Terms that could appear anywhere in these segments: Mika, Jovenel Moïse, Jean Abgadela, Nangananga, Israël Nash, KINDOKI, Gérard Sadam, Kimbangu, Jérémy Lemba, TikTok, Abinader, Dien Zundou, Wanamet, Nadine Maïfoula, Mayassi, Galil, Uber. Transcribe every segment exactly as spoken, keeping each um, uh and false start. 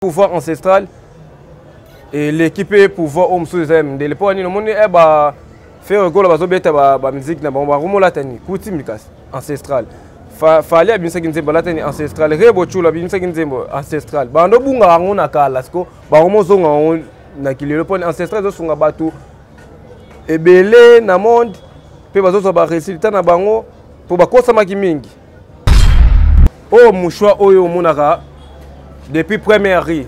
Pouvoir ancestral et l'équipe pouvoir homme sous aime de l'époque nous monnaie bah faire goal bazo beta ba musique na ba rumo latani kuti mikas ancestral fallait bien ça qui nzemba latani ancestral rebo chula bien ça qui nzemba ancestral ba ndo bunga ngona kala sko ba rumo zonga na kilelo pone ancestral zo sunga batu ebele na monde pe bazo so ba résultat na bango pour ba kosa maki mingi o mushwa oyo monaka. Depuis première rue,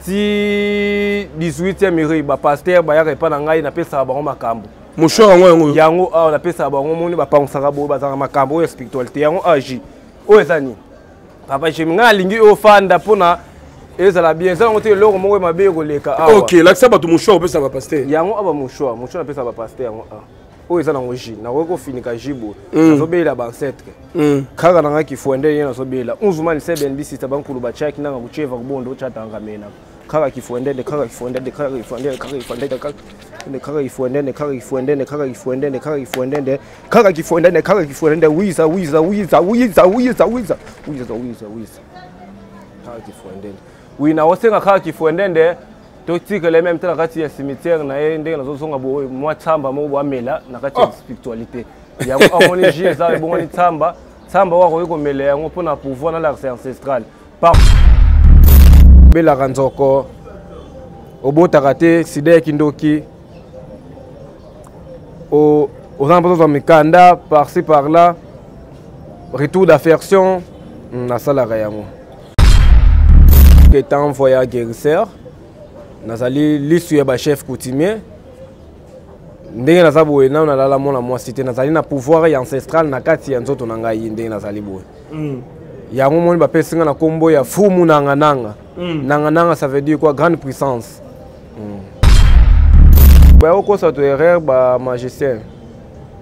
si dix-huitième rue, le pasteur n'a pas de sabaron macambo. Mon cher, on a fait sabaron, on n'a pas de sabaron macambo et spiritualité. On agit. On est amis. Papa, je me suis au fan d'Apona. Et ça l'a bien. Ça, on était là, on m'a bien roulé. Ok, là, ça va tout mon choix, on peut ça va pasteur. Il y a mon choix, mon choix, on peut ça va pasteur. On est en J. On a fini à Jibo. On a obéi la ancêtre. Car on a qui faut un dernier dans obéi la. On se met sept N B C, c'est bon pour le bachak. On a un boucher vers bon d'autres chats en ramène. Car qui faut un dernier, car il faut un dernier, car il faut un dernier, car il faut un dernier, car il faut un dernier, car il faut un dernier, car il faut un dernier, car il faut un dernier, car il faut un dernier, car il faut un dernier. Oui, ça, oui, ça, oui, ça, oui, ça, oui, ça, oui, ça, oui, ça, oui, ça, oui, ça. Car il faut un dernier. Oui, na aussi un car il faut un dernier. Totique les mêmes temps quand il y a cimetière na yende na zozonga bo moi tamba mo bo amela na kati spiritualité ya ko on jie za bo ngoni tamba tamba wa ko mele ya ngo pona pouvoir na l'arc ancestral par bela ranzoko obota kate sidé kindoki au aux ambassades amikanda par ci par là retour d'affection na sala rayamo que tant voya guérisseur. Nazali lisu ya ba chef coutumier ndenge nazabo na na la mona moi cité nazali na pouvoir ya ancestral na kati ya nzoto na ngai ndenge nazali bo mm ya ngomo ba pesinga na kombo ya fumu na ngananga ngananga ça veut dire quoi grande puissance ba oko ça to erreur ba magicien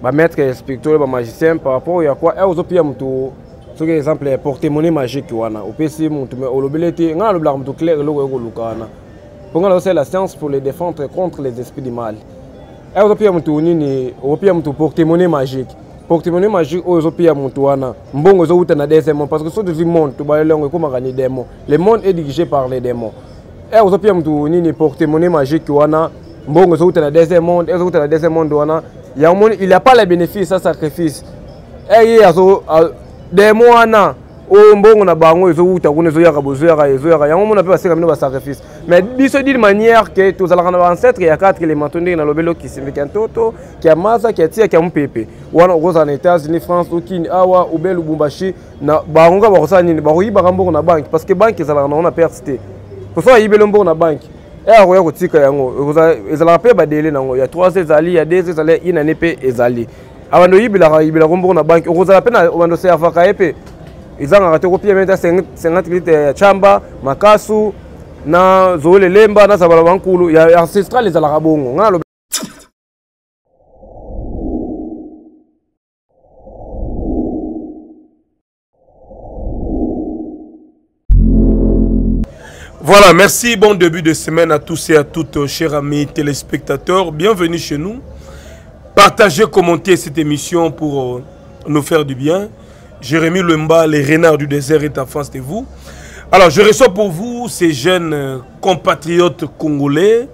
ba maître respectueux ba magicien par rapport ya quoi ezo pia mtu soki exemple porter monnaie magique wana opesi mtu mais olobelete ngalo bla mtu clair loko eko lukana. C'est la science pour les défendre contre les esprits du mal. Et au pays amtouni, au pays amtou porte-monnaie magique, porte-monnaie magique au pays amtouana. Bon, aux autres na des démons parce que ceux du monde, tu vas aller on comme gagner des démons. Le monde est dirigé par les démons. Et au pays amtouni, porte-monnaie magique ouana. Bon, aux autres na des démons, aux autres na des mondes ouana. Il y a monde, il y a pas les bénéfices à sacrifice. Et à zo démons ouana. Bon, on a bango les autres, on les ouvre à bouger, à les ouvrir. Il y a un monde on a pu passer comme nous à sacrifice. Mais disons d'une manière que tous nos ancêtres, il y a quatre éléments qui dans le vélo qui se mettent en toto, qui a Masa, qui a Tia, qui a Mpepe. Ou alors, aux États-Unis, France, ou Kinawa, ou Bel, ou Bumbashi, na Barunga, Barosani, Baroui, Barambo, na banque, parce que banque, ils ont la persité. Pour ça, ils ont la banque. Et alors, ils ont la paix, il y a trois Ezali, il y a deux Ezali, il y a une épée Ezali. Avant de Yibila, il y a la banque, ils ont la peine, ils ont la banque, ils ont la banque, ils ont la banque, ils ont la banque, ils ont la banque, na Jérémy Lemba na sabala bankulu ya ancestral les alakabongo ngalo. Voilà, merci, bon début de semaine à tous et à toutes, chers amis téléspectateurs, bienvenue chez nous. Partagez, commentez cette émission pour nous faire du bien. Jérémy Lemba, les renards du désert est en face de vous. Alors, je reçois pour vous ces jeunes compatriotes congolais.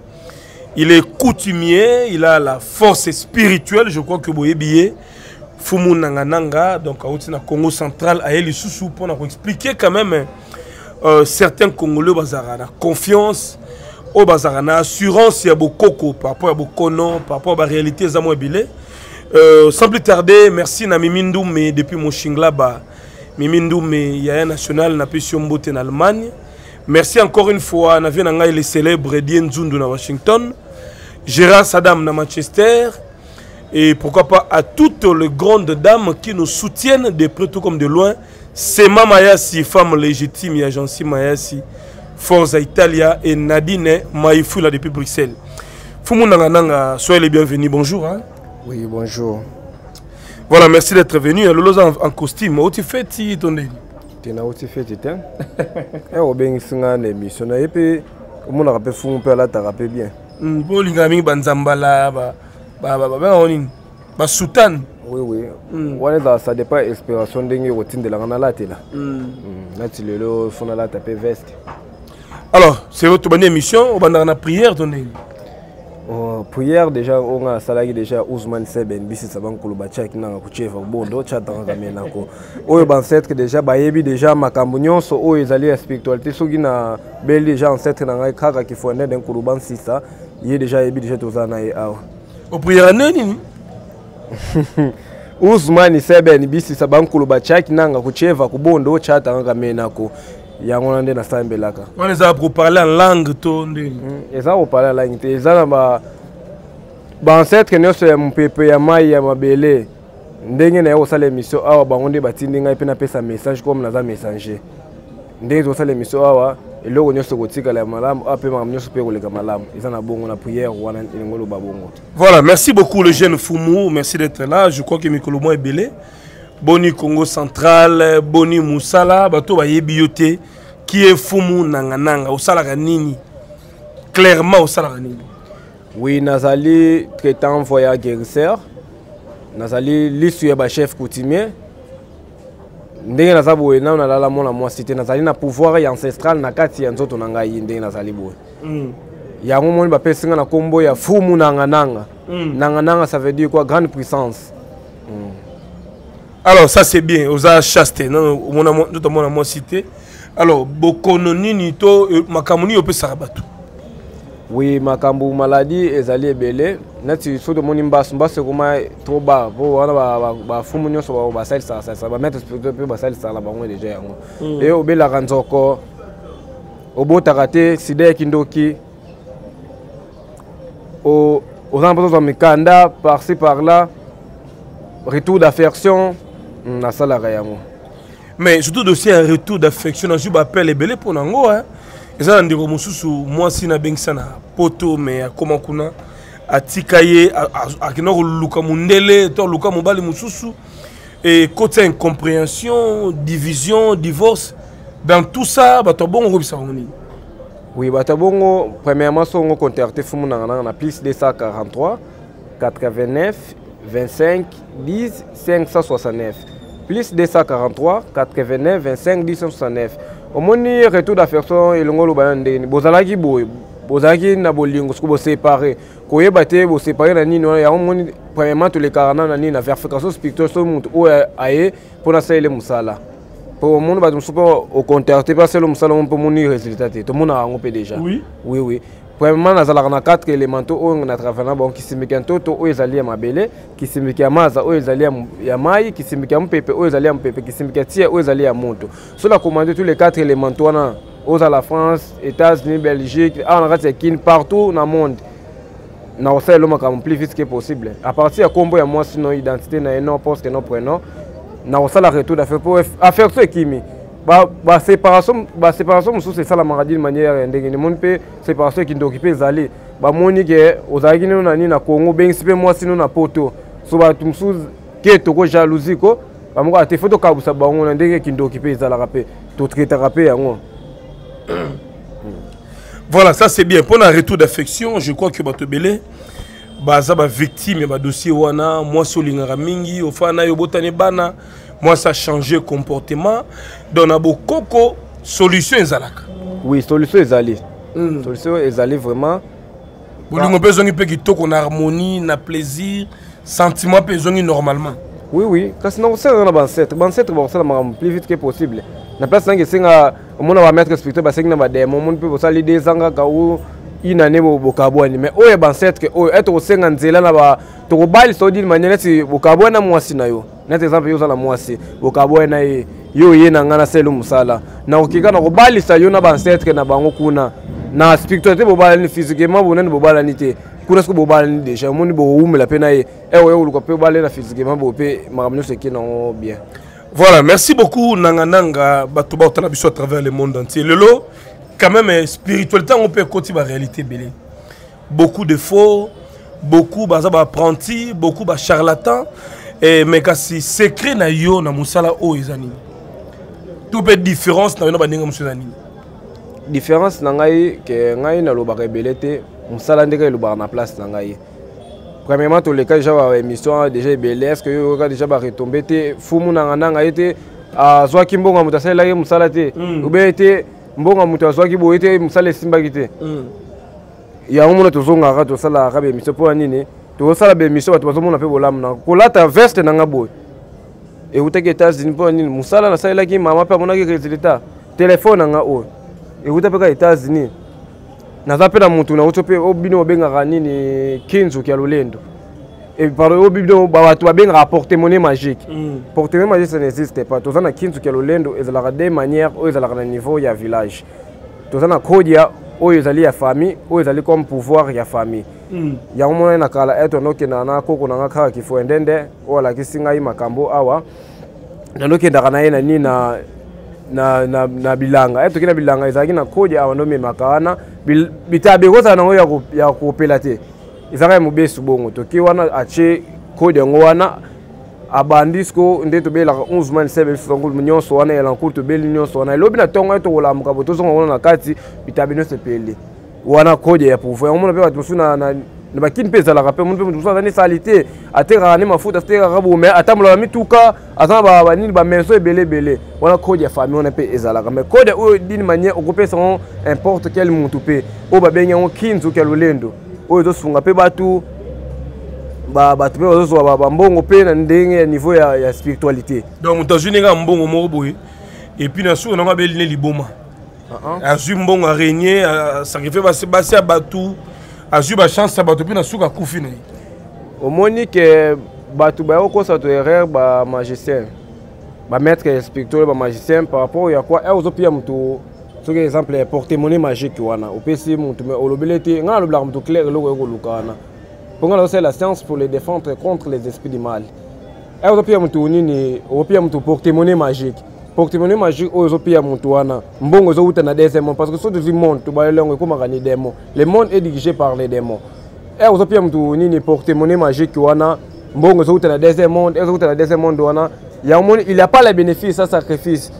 Il est coutumier, il a la force spirituelle, je crois que Boyebiye, Fumu Nangananga, donc à Outina Congo central, à Elisusu, pour nous expliquer quand même euh, certains Congolais au Bazarana. Confiance au Bazarana, assurance, il y a beaucoup par rapport à beaucoup non, par rapport à la réalité, Zamo Ebile. Euh, sans plus tarder, merci Namimindou, mais depuis mon Shingla, bah, Mimindou, mais il y a un national n'a plus en Allemagne. Merci encore une fois. On a vu les célèbres Dien Zundou à Washington, Gérard Sadam à Manchester, et pourquoi pas à toutes les grandes dames qui nous soutiennent de près tout comme de loin. C'est Mayassi, femme légitime, agence Mayassi, Forza Italia et Nadine Maïfoula depuis Bruxelles. Foumounangananga, soyez les bienvenus. Bonjour. Hein? Oui, bonjour. Voilà, merci d'être venu. Lolo en costume, où tu fais tu ton délire? Tu n'as pas fait tu t'es. Et au bien singa les missionnaires et on a rappelé fou on peut la taper bien. Pour l'ingami banzambala ba ba ba ba onin ba sultan. Oui oui. On est dans ça dépend inspiration dingue routine de la ganalate là. Là tu le font la taper veste. Alors, c'est votre bonne émission, on a une prière donnée. Oh, prière déjà on a salarié déjà Ousmane Seben bisi saban kulubacha kina kucheva bondo cha tangamena ko oyo bansetre déjà bayebi déjà makambo nyonso oyo ezali ya spiritualité soki na belle déjà ancêtre na ngai kaka kifonde den kuluban sisa ye déjà yebi déjà tozana e awa o prière nini Ousmane Seben bisi saban kulubacha kina kucheva kubondo cha tangamena ko Il y a un des nations belaka. On les a pour parler en langue tonde. Ils ont parlé en langue. Ils ont ma ancêtre qui nous sont mon pépé à maïa ma belle. N'dégué n'est pas les missions à wa bangonde bati n'dégué pas n'apé sa message comme nous a messager. N'dégué pas les missions à wa et le gonyos se gotique à la malam apé ma gonyos pérou les malam. Ils ont abonné la prière ou en ingolo babongo. Voilà, merci beaucoup le jeune Fumu, merci d'être là. Je crois que Mikolomo est belé. Boni Congo Central, Boni Moussala, Bato Bayebiote, qui est Fumu Nangananga, au Salaranini. Clairement au Salaranini. Oui, Nazali, traitant voyage guérisseur. Nazali, l'issue chef coutumier. Ndenge Nazaboué, na la la moi cité. Nazali, na pouvoir ancestral, na kati yanzoto nanga yinde Nazali Boué. Ya mon bapé singa na combo ya Fumu Nangananga. Nangananga, ça veut dire quoi? Grande puissance. Alors, ça c'est bien, on a chasté, notamment dans mon cité. Alors, Bokononi Nito, Makamoni, on peut s'abattre. Oui, Makambo, maladie, et Zali Belé. Nati, sur le monde, il y a trop bas. Il y a trop bas. Il y a trop bas. Il y a trop bas. Il y a trop bas. Il y a trop bas. Il y a trop bas. Il y a par-ci, par-là. Retour d'affection. Mais surtout aussi un retour d'affection. Je vous appelle les belles pour nous. Ils ont des remousses sur moi, si na bengsana, poto, mais à Komakuna, à Tikaye, à Kinor Lukamundele, à Lukamobali Moussousou. Et côté incompréhension, division, divorce, dans tout ça, Batabongo Robi Saroni. Oui, Batabongo, premièrement, on a contacté Fumunanana, plus deux cent quarante-trois, quatre-vingt-neuf, vingt-cinq, dix, cinq cent soixante-neuf. Plus deux cent quarante-trois, quatre-vingt-neuf, vingt-cinq, dix, cinq cent soixante-neuf. Au moment où retour d'affection, il y a un peu de boy, Bozaki n'a pas lieu de séparer. Quand il y a des séparés, il y a un monde premièrement tous les quarante ans, il y a une vérification spirituelle sur le monde où il y a pour la salle de Moussala. Pour le monde, il y a un contacté parce que le Moussala on peut monter résultat. Tout le monde a un peu déjà. Oui, oui, oui. Premièrement, nous avons quatre éléments qui sont travaillés, qui sont alliés à ma belle, qui sont alliés à maille, qui sont alliés à pépé, qui sont alliés à monto. Si on a commandé tous les quatre éléments, aux à la France, États-Unis, Belgique, partout dans le monde, nous avons fait le plus vite que possible. À partir de combo, moi, si nos identités, nos postes, nos prénoms, nous avons fait le retour d'affaires pour faire ce qui est. Bah, bah séparation, bah séparation, c'est ça la maladie de manière indéniable. Mon père, séparation qui nous occupe les allées. Bah mon égé, aux allées nous n'ani na Congo, ben si peu moi si nous na Porto, so bah tout sous qui togo jalousie ko, bah mon gars, t'es fou de cabousser bah on a des qui nous occupe les allées rapé, tout traité rapé à moi. Voilà, ça c'est bien. Pour un retour d'affection, je crois que bah te belé, bah ça bah victime, bah dossier wana, moi solinga mingi, ofana yobotane bana. Moi, ça a changé le comportement. Donc, on a beaucoup de solutions. Oui, solution est allée. Mm. Solution est allée vraiment. Vous avez besoin d'une harmonie, d'un plaisir, sentiment besoin normalement. Oui, oui. Parce que nous sommes dans l'ancêtre. L'ancêtre, c'est le plus vite que possible. Dans la place, on a un maître respecté parce qu'on a des moments où on a des angles où il y a des vocabulaires. Mais où est l'ancêtre? Où est-ce qu'on s'est engagé là-bas? Tu rebelles sur une manière de vocabulaire moi aussi. Par exemple, il y a des gens qui ont été en train de se faire. Ils ont été en train de se faire. Ils ont été en train de se faire. Ils ont été physiquement en train de se faire. Ils ont été en train de se faire. Ils ont été en train de se faire. Voilà, merci beaucoup Nangananga Batouba Otanabiso à travers le monde entier. Lelo, quand même, spiritualité, on peut continuer la réalité. Beaucoup de faux, beaucoup d'apprentis, beaucoup de charlatans. Et mais quand c'est secret na yo na musala o ezani tout peut différence na yo ba ninga musalani différence na ngai que ngai na lo ba rebelete musala ndeka lo ba na place na ngai premièrement tous les cas déjà ba émission déjà belé est-ce que yo ka déjà ba retomber te fumu na ngai te azwa kimbonga mutasala ye musala te obete Et par le haut bidon, tu as bien rapporté monnaie magique. Porte-monnaie magique, ça n'existe pas. Tu as un quinze qui est au lendo, et ça a des manières, ou ça a un niveau, il y a un village. Tu as un code, ou ils allaient à famille, ou ils allaient comme pouvoir, il y a famille. Il y a un moment où il y a un code qui est un code qui est un code, ou la Kisinga, il y a un code, il y a un code qui est un bilanga. Il y a un bilanga, il y a un code, il y a un code, il y a un code, il y a un code. Ils ont un peu subongo. Toki wana ache kodi ngwana abandisko ndeto bela onze man seven songo mnyo soana elanko to beli nyo soana lobi na tonga to wala mukaboto songo na kati bitabino sepele wana kodi ya pouvoir on mona pe batusu na na bakini pesa la rappel mon pe mutusu na salité atera na mafuta atera rabo mais atamula mituka azaba ba nini ba menso ebele bele wana kodi ya famille on pe ezala mais kodi o d'une manière okopesa on importe quel muntu pe o babenya on kinzo kelolendo oyo tosunga pe batu ba batu pe ozo ba bambongo pe na ndenge niveau ya ya spiritualité donc mutajuninga mbongo mo boye et puis na sou na nga beline liboma ah ah azu mbongo a régner sacrifier ba se batu azu ba chance batu pe na sou ka kufina au monique batu ba okosa to erreur ba magicien ba maître spirituel ba magicien par rapport ya quoi ozo pia mtu. Par exemple, porte-monnaie magique, au P C, au lobelité, on a le blanc clair, le loucana. Pour nous, c'est la science pour les défendre contre les esprits du mal. Et au P M, au P M, porte-monnaie magique. Porte-monnaie magique, au P M, bon, aux autres, on a des démons. Parce que sur le monde, tu vas aller comme un démon. Le monde est dirigé par les démons. Et au P M, porte-monnaie magique, bon, aux autres, on a des démons. Et aux autres, on a des démons. Il n'y a pas le bénéfice à sacrifice.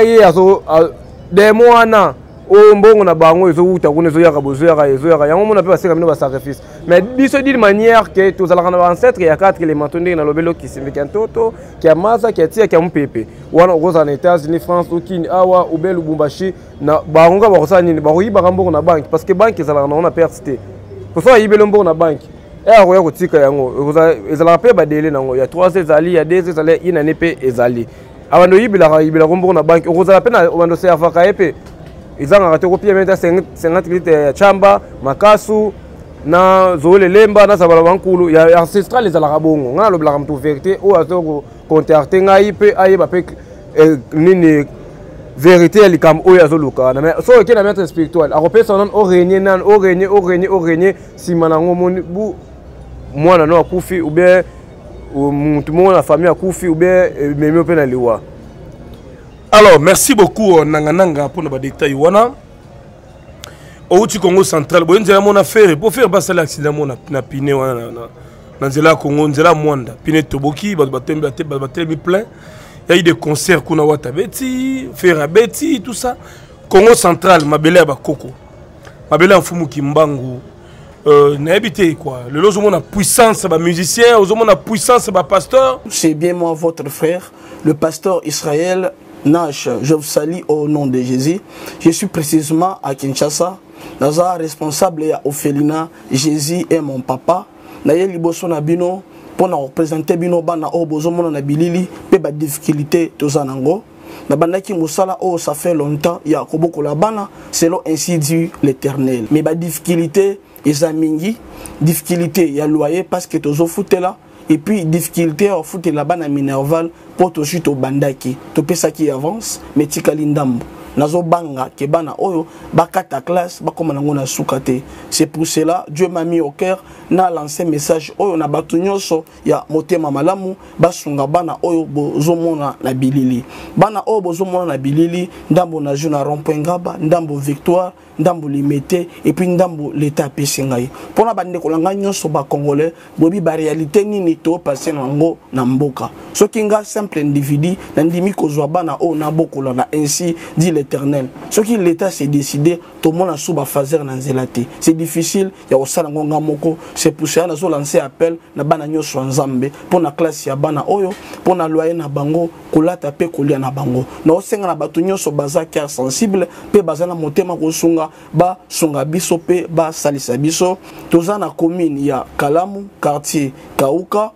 Et des mois na au bon on a bango ils ont eu tagoune ils ont eu rabouzé ils ont eu rien on a pu passer comme nous par sacrifice mais disons d'une manière que tous allons avoir ancêtre il y a quatre qui les maintenaient dans le belo qui se mettent en toto qui a massa qui a tiré qui a un pépé ou alors aux États-Unis France ou Kenya awa ou bel ou Bumbashi na bango va recevoir ni bango bango on a banque parce que banque ils allons on a perdu pour ça ils belombo on a banque et à quoi ils ont ils allons payer par délai il y a trois ezali il y a deux ezali il y a une épée ezali. Avant de la banque, on a peine à ils ont arrêté cinquante litres de chamba, makasu, na zole lemba, na sabalabankulu. Il y a ancestral les alabongo. On a le blaram tout vérité. Ou alors contacter ngaipe, aïe ba pek nini vérité les cam ou azoluka. Mais soit qui est la maître spirituel. Alors personne on régner nan, on régner, on régner, on régner. Si manango mon bou, moi nanou akufi ou bien tout le monde, la famille a coupé ou bien même pas dans les lois. Alors merci beaucoup Nanga Nanga pour nos détails. Wana au Congo central, bon nous avons affaire pour faire passer l'accident mon na piné wana na na zela Congo zela Mwanda piné Toboki bas batem batem batem plein. Il y a eu des concerts qu'on a Watabeti, Ferabeti tout ça. Congo central, Mabelé ba Koko, Mabelé en Fumu Kimbangu. Euh, n'habitez quoi. Le logement a puissance, bah musicien, le logement a puissance, bah pasteur. C'est bien moi, votre frère, le pasteur Israël Nash. Je vous salue au nom de Jésus. Je suis précisément à Kinshasa. Je suis responsable à Ophelina. Jésus est mon papa. Je suis liboso na bino pour nous représenter bino bana o bozomona na bilili pe ba difficulté tozanango. Nabanaki musala oh ça fait longtemps ya koboko la bana selon ainsi dit l'Éternel. Mais ba difficulté ils ont mingi difficulté ya loyer parce que tozo fouté là et puis difficulté au fouté la bana minerval pour to chute au bandaki to pesa qui avance mais tikalindambo nazo banga ke bana oyo bakata classe bakoma nango na sukate. C'est pour cela Dieu m'a mis au cœur na lancé message oyo na batu nyonso ya motema malamu basunga bana oyo bozomona na bilili bana oyo bozomona na bilili ndambo na juna rompengaba ndambo victoire ndambo limité et puis ndambo l'état pesingai pona bande ko langa nyonso ba congolais bobi ba réalité nini to passer nango na mboka soki nga simple individu na ndimi kozwa bana oyo na bokola na ainsi dit l'éternel. Ce qui l'État s'est décidé, tout le monde a souba fazer dans zélati. C'est difficile, il y a aussi un grand moko. C'est pour ça qu'on a lancé appel, na bananyo swanzambe, pour na classe ya bana oyo, pour na loyer na bango, kolata pe kolia na bango. Na osenga na batonyo so bazaki sensible, pe bazana motema kosunga, ba sunga biso pe ba salisa biso. Toza na commune ya Kalamu, quartier Kauka,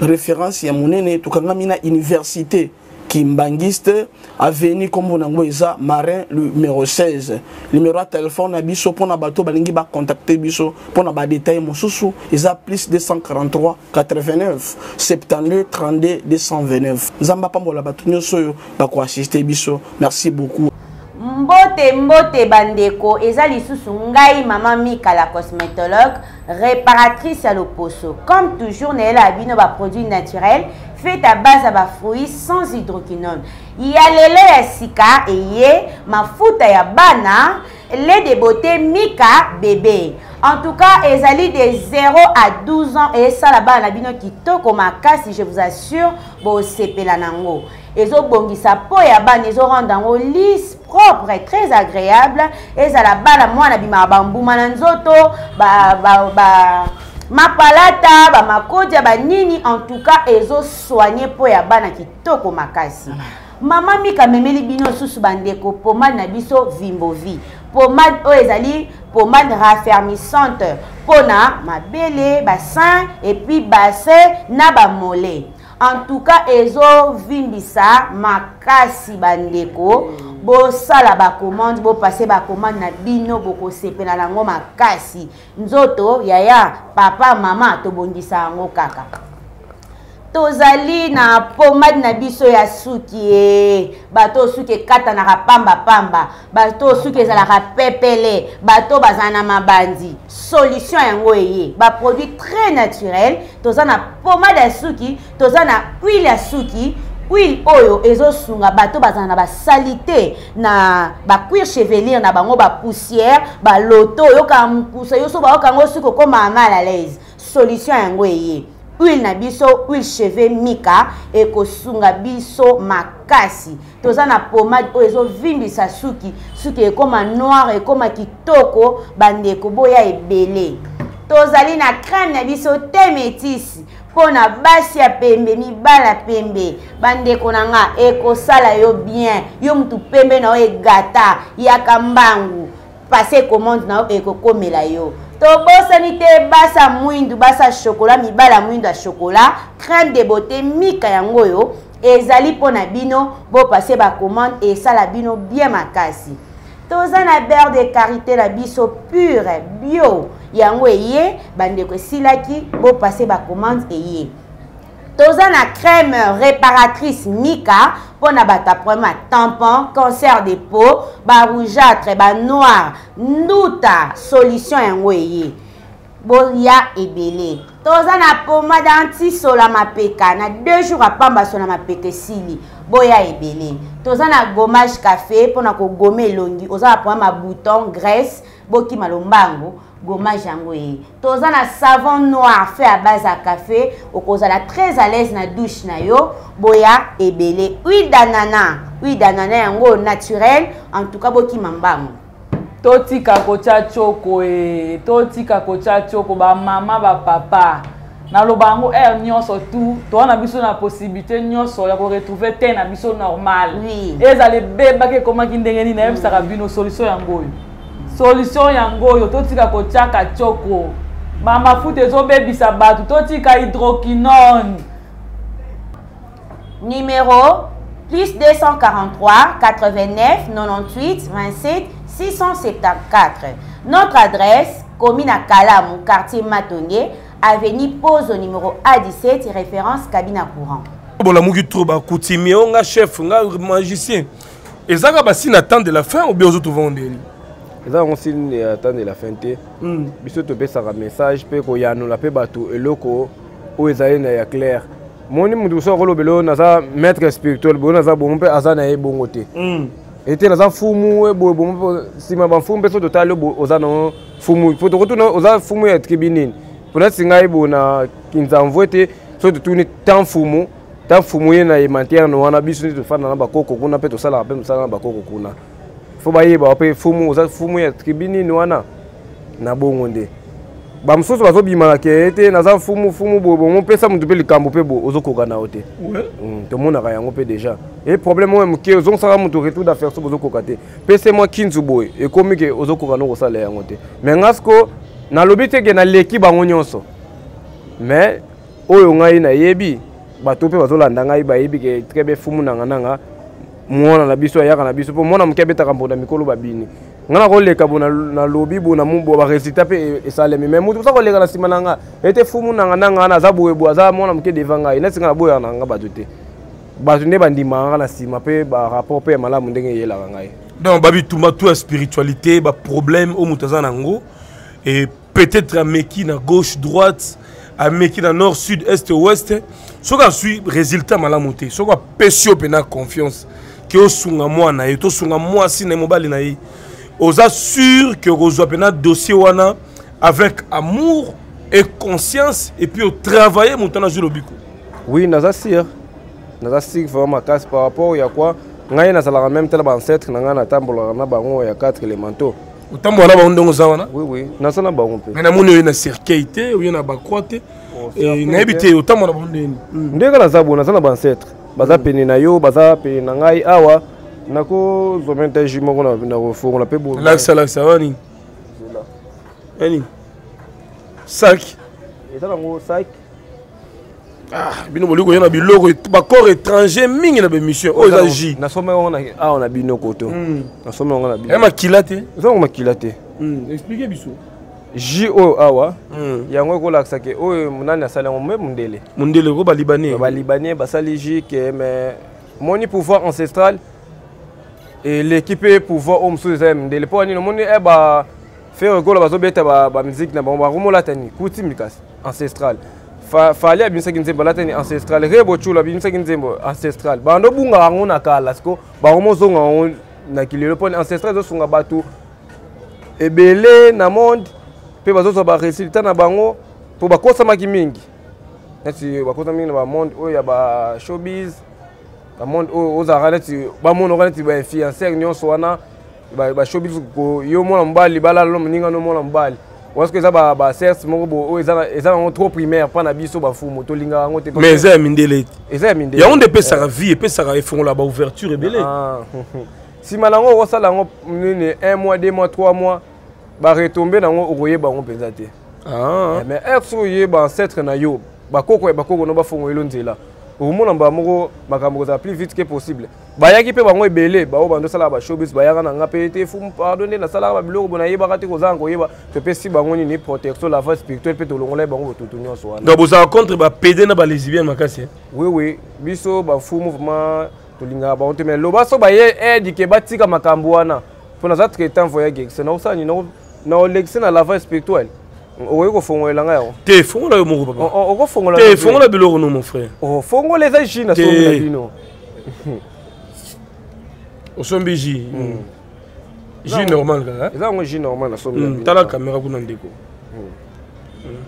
référence ya monene, tokangami na université. Kimbangiste, avenue comme on a ça, marin numéro seize. Numéro de téléphone à biso pour na bateau balingi ba contacter biso pour na ba détail mosusu, ils a plus deux cent quarante-trois quatre-vingt-neuf soixante-deux trente-deux deux cent vingt-neuf. Zamba pambola bato nyoso ba ko assister biso. Merci beaucoup. Mbote mbote bandeko, eza lisusu ngai maman Mika la cosmétologue, réparatrice à l'oposo. Comme toujours, elle a bino ba produits naturels. Fait à base à bas fruits sans hydroquinone. Il y a les laits à sika et il y a ma foute à bana, lait de beauté Mika bébé. En tout cas, ils allaient de zéro à douze ans et ça là-bas, la bino qui toque au maca, si je vous assure, bon, c'est pelanango. Ils ont bongi sa peau et à bas, ils ont rendu en lisse, propre et très agréable. Et ça là-bas, la moine à bima bambou mananzoto, bah, bah, bah. Ma palata, ba makodia, ba nini, en tout cas, ezo soigné pour yabana qui toko makasi. Maman Mika memeli bino sous bandeko, pomade nabiso vimbovi. Pomade oezali, pomade raffermissante. Pona, ma belle, bassin, et puis bassin, naba mollet. En tout cas, ezo vimbisa, makasi bandeko. Bo sala ba commande, bo passe ba commande na bino, bo kosepe na lango makasi. Nzoto, yaya, papa, mama, to bongisa ango kaka. Tozali na pomade na biso ya suki. Bato suki kata na rapamba pamba. Bato suki zala rapepele. Bato bazana mabandi. Solution yango eye. Ba produit très naturel. Tozana pomade ya suki. Tozana huile ya suki. Huile oyo ezo sunga bato bazana ba salité na ba cuir chevelu na bango ba poussière ba loto yo ka mpusa yo so ba okango suko koma mal à l'aise. Solution yango eye. Huile na biso huile chevelu Mika e ko sunga biso makasi. Tozana pomade oyo ezo vimbisa suki, suki e koma noir e koma kitoko bandeko boya ebele. Tozali na crème na biso te métisse. Pona basi ya pembe, mibala pembe, bande konanga, eko sala yo bien, yo mtu pembe na oe gata, ya kambangu, pase commande na oe eko komela yo. Tobo sanite basa mwindu, basa chocolat, mibala mwindu a chocolat, crème de beauté Mika yango yo, ezali pona bino, bo pase ba commande, e sala bino bien makasi. Tozana beurre de karité la biso pure, bio, yango eye, bandeko silaki, bo passe ba commande eye. Tozana crème réparatrice Mika, pona bata problème tampon, cancer de peau, ba rougeâtre, ba noir, nouta, solution yango eye. Bolia et belé. Tozana pomade anti solama peka, na deux jours à pamba solama peke sili. Boya ebele. Tozana gommage café pour na ko gommer longi. Ozana prendre ma bouton graisse boki malombango gommage yango e. Tozana savon noir fait à base à café, okozala très à l'aise na douche na yo. Boya ebele. Huile d'ananas, huile d'ananas yango naturel en tout cas boki mambango. Toti kakocha choko e, toti kakocha choko ba mama ba papa. Na lobango er nyon surtout, to na biso na possibilité nyon so ya ko retrouver te na biso normal. Oui. Ezale beba ke koma kindengeni na yebisa ka bino solution yango yo. Solution yango yo toti kakocha ka choko. Mama fute zo bebisa batu toti ka hydroquinone. Numéro plus deux cent quarante-trois quatre-vingt-neuf quatre-vingt-dix-huit vingt-sept six cent soixante-quatorze. Notre adresse, commune à Kalamu, quartier Matongué, avenue Pose au numéro A dix-sept, référence cabine à courant. Chef, magicien. Et ça, c'est une attente de la fin ou bien vous trouvez un délit? Ça, c'est une attente de la fin. Bisous, tu peux faire un message, tu peux faire un clair. Mon nom de Soro Belo, Naza, maître spirituel, Bonaza, Bombe, Azana et Bongoté. Et Naza Fumu, Bombe, si ma femme est totale, Ozano, Fumu, pour retourner aux Fumu et Tribinin. Pour la Singaï Bona, qui nous a envoyé, soit de tourner tant Fumu, tant Fumu et Mantiano, on a besoin de faire un baco, on a pété au salaire, même salaire baco, on a. faut bailler bah après faut mou ça faut mou être tribuni noana na bongonde bah monsieur ça va bimala qui était na ça faut mou faut mou bon on peut ça me duper le cambo peut bon ozo kokana ote tout le monde a rien on peut déjà et problème moi me qui ozo ça va me retour d'affaires sur ozo kokate pèse moi quinze boy et comme que ozo kokana au salaire ngote mais ngasko na lobité que na l'équipe bango nyonso mais oyo ngai na yebi bato pe bazo landa ngai ba yebi que très bien fumu nanga nanga mwana na biso ya kana biso po mwana mkebeta kamboda mikolo babini ngana ko leka bona na lobi bona mumbo ba résultat pe esalemi mais mutu ko leka na simananga ete fumu nanga nanga na zabu webo za mwana mke devanga ina singa boya nanga badote batunde bandimanga na sima pe ba rapport pe malamu ndenge yela ngai donc babi tuma tout spiritualité ba problème o mutaza nango et peut-être ameki na gauche droite ameki na nord sud est ouest soka suis résultat malamu te soka pesio pe na confiance que au sunga moi na et au sunga moi si ne mobali na yi aux assure que rozo pena dossier wana avec amour et conscience et puis au travailler mon tana zulobiko oui na assure na assure vraiment casse par rapport ya quoi ngai na sala même tel ancêtre na ngana tambola na bango ya quatre élémentaux ou tambola ba ndongo zawana oui oui na sala bango pe mais na moni na circuité ou na ba croate et na habité au tambola ba ndeni ndeka na zabona sala ba ancêtre baza peni na yo baza peni na ngai awa nako zomenta jimo kona na refo la pe bo la sala sawani ani sac eta ngo sac ah bino boliko yana biloko ba corps étranger mingi na be monsieur ozaji na somme on a on a bino koto na somme on a bino e makila te zongo makila te expliquez biso J O awa yango ko laksa ke oyo munani asala ngombe mundele mundele ko balibanais balibanais basali J ke mais moni pouvoir ancestral et l'équipe pouvoir homme sous mundele po anino moni e ba faire gola bazobeta ba ba musique na ba romola tani kuti mikas ancestral fa fali abinse kinze balatani ancestral rebo chula abinse kinze ancestral ba ndo bunga ngona kala sko ba romo zonga na kilelo po ancestral zo sunga batu ebele na monde pe bazoso ba résultat na bango pour ba kosa maki mingi nati ba kosa mingi na ba monde o ya ba showbiz ba monde o ozara nati ba monde o nati ba influencer nyonso wana ba showbiz ko yo mona mbali bala lo mninga no mona mbali parce que ça ba ba certes moko bo o ezala ezala en trop primaire pa na biso ba fumo to linga ngote mais ça mindele ça mindele ya onde pe sa vie pe sa refon la ba ouverture ebele ah si malango o sala ngo nene un mois deux mois trois mois ba retomber na ngo okoye bango penza te ah mais exo ye ba ancêtre na yo ba koko ba koko no ba fongo elo nzela o mona ba moko makambo za plus vite que possible ba yaki pe bango ebele ba o bando sala ba showbiz ba yaka na ngape te fum pardonner na sala ba biloko bona yeba kati ko zango yeba te pe si bango ni protection la voie spirituelle pe to longola bango toto nyonso wana donc vous avez contre ba pédé na ba lesbienne makasi oui oui biso ba fou mouvement to linga ba onte mais loba so ba ye aide ke ba tika makambo wana pona za traitant voyage c'est na usani no non, l'excès à la voie spirituelle. On a fait la guerre. T'es fond là, mon papa. On a fait la guerre. T'es fond là, mon frère. On a fait les agines à son bébino. Au son béji. J'ai normal. Là, on a j'ai normal à son bébino. T'as la caméra pour nous déco.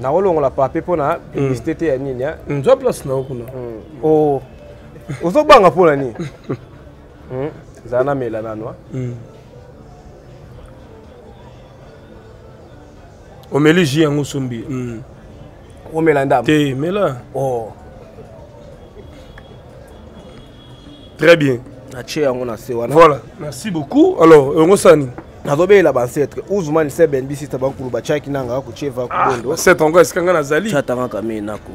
Na rolo on l'a pas appelé pour la publicité et nina. On doit place na okuna. Oh. On s'en bat pour la ni. Zana mais la nanoa. On met les gens en sombi. On met la dame. T'es mais là. Oh. Très bien. Voilà. Merci beaucoup. Alors, on s'en Nazobe la bansetre. Ouzman se ben bisi taban kuluba chaki nanga ko cheva ko ndo. C'est encore est-ce qu'anga nazali? Chatanga kamena ko.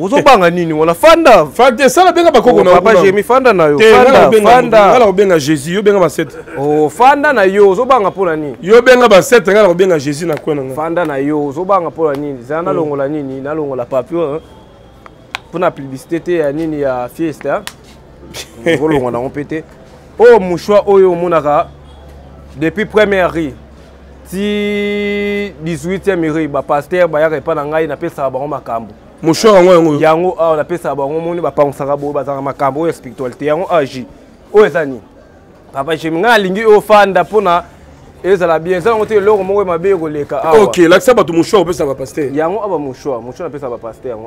Ozo banga nini wala fanda. Fanda sala benga bakoko na. Papa Jérémy fanda na yo. Fanda fanda. Ala obenga Jésus, yo benga bansetre. Oh fanda na yo ozo banga pona nini? Yo benga bansetre ngala obenga Jésus na kwena nga. Fanda na yo ozo banga pona nini? Zana longola nini? Na longola papio. Pona publicité ya nini ya fiesta. Ngolongo na ompete. Oh mushwa oyo monaka. Depuis première rue, si dix-huitième rue, le pasteur n'a pas de ngai, n'a pas de mon cher, on a on a pas de spiritualité, on agit. Papa, je suis au fan d'Apona. Et ça bien, ça, on a l'or, on m'a bien. Ok, là, ça va tout mon cher, on peut ça va pasteur. Yango, on a mon cher, mon cher, on peut ça va pasteur.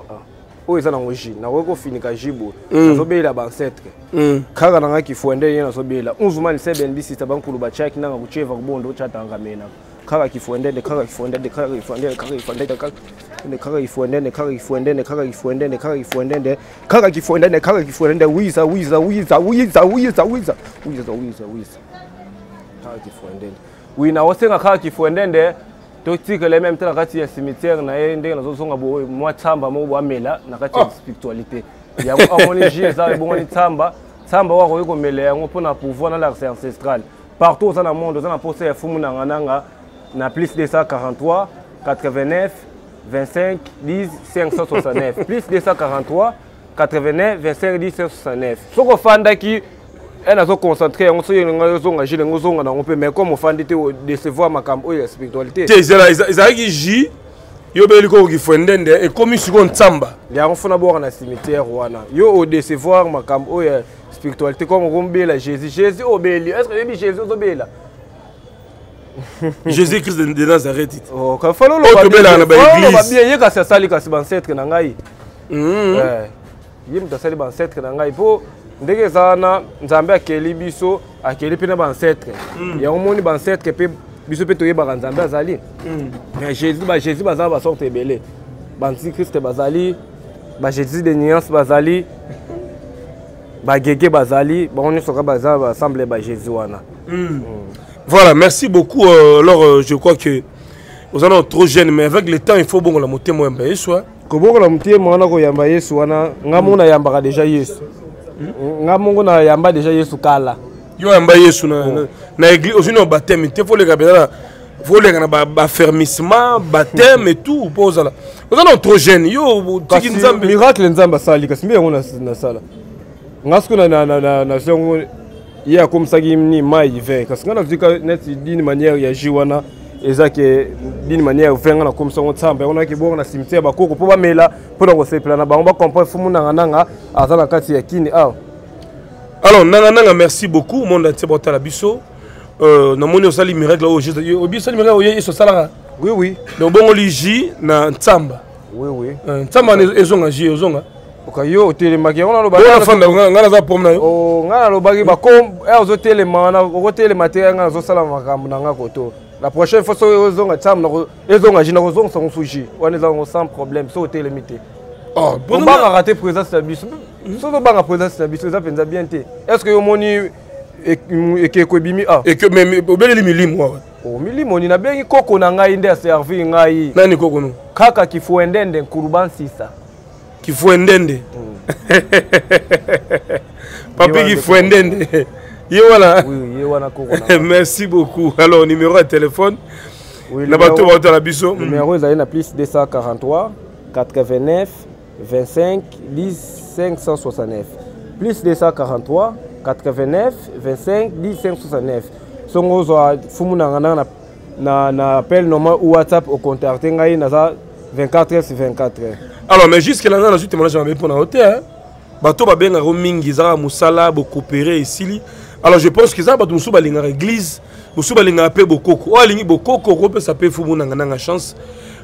Il toxique les mêmes temps quand il y a cimetière na yende na zozonga bo moi tamba mo bo mela na kati spiritualité ya on est Jésus bon on tamba tamba wa ko mela yango pona pouvoir na l'arc ancestral partout dans le monde dans la poste ya fumu na nanga na plus deux cent quarante-trois quatre-vingt-neuf vingt-cinq dix cinq cent soixante-neuf plus deux cent quarante-trois quatre-vingt-neuf vingt-cinq dix cinq cent soixante-neuf soko fanda ki elle a se concentré, on se dit on peut, mais comme on fait décevoir ma campagne et la spiritualité. Ils ont dit ils ont dit et comme ils sont tamba. Ils ont fait d'abord un cimetière. Ils ont décevoir ma campagne et la spiritualité. Comme on dit Jésus, Jésus obéit. Est-ce que Jésus obéit là? Jésus-Christ de Nazareth. Oh, quand il faut le dès que ça na nzambe akeli biso akeli pena bansetre ya omoni bansetre pe biso pe toye ba nzambe azali mais Jésus ba Jésus bazala ba sorte belé banti Christ bazali ba Jésus de nuance bazali ba gege bazali ba oni soka bazala assemblée ba Jésus wana. Voilà, merci beaucoup. Alors je crois que nous allons trop jeunes, mais avec le temps il faut bon la montée moi mbaye soit ko bon la montée moi na ko yamba Yesu wana ngamona yamba déjà Yesu. Ngamungu na yamba déjà Yesu kala. Yo yamba Yesu na na église aussi no baptême, il faut les gars faut les gars ba fermissement, baptême et tout pour ça là. Vous êtes trop jeune. Yo tiki nzambe miracle nzambe sali kasi mbe on na sala. Ngasko na na na na songo ya comme ça qui ni mai vingt kasi ngana dika net d'une manière ya jiwana ezake d'une manière vingt na comme ça on tsamba on a ki bonga na cimetière ba koko po ba mela po na ko se plana ba on ba comprendre fumu na nanga azala kati ya kini aw. Alors nanga nanga merci beaucoup monde entier bota la biso euh na moni osali miracle au juste au biso miracle au yeso sala. Oui oui. Donc bongo liji na tsamba. Oui oui. Tsamba ezonga ji ezonga. Okayo telema ki ona lo ba. Bona fanda ngana za pom na yo. Oh ngana lo ba ki ba kom e ozo telema na ko telema te ngana zo sala makambo nanga koto. La prochaine fois, ils ont un temps, ils ont un temps, ils ont sans problème, ils ont été limités. Oh, bon, on va rater présence de la bise. Ils ont pas la présence de la bise, ils ont bien été. Est-ce que vous avez et que vous avez et que vous avez vous avez dit que vous avez dit que vous avez dit que vous avez dit que vous avez dit que vous avez dit que vous avez dit que vous avez dit que Voilà. Oui, oui, merci beaucoup. Alors, numéro de téléphone. Oui, le numéro, numéro est la plus deux cent quarante-trois quatre-vingt-neuf vingt-cinq dix cinq cent soixante-neuf. Plus deux cent quarante-trois quatre-vingt-neuf vingt-cinq dix cinq cent soixante-neuf. Si vous avez un appel ou WhatsApp au contact, vingt-quatre heures sur vingt-quatre heures. Alors, mais jusqu'à là, je vais répondre à l'hôtel. Bato ba benga romingi za musala bo coopérer ici. Alors je pense que ça ba musu ba linga église, musu ba linga pe bokoko. O lingi bokoko ko pe ça peut fumu na nga chance.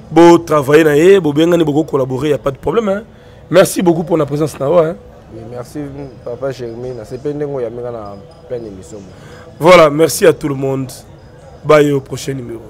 Bo travailler na ye, bo benga ni bo collaborer, y a pas de problème hein. Merci beaucoup pour la présence na wa hein. Oui, merci papa Jérémy, na c'est pende ngo ya menga na pleine émission. Voilà, merci à tout le monde. Bye au prochain numéro.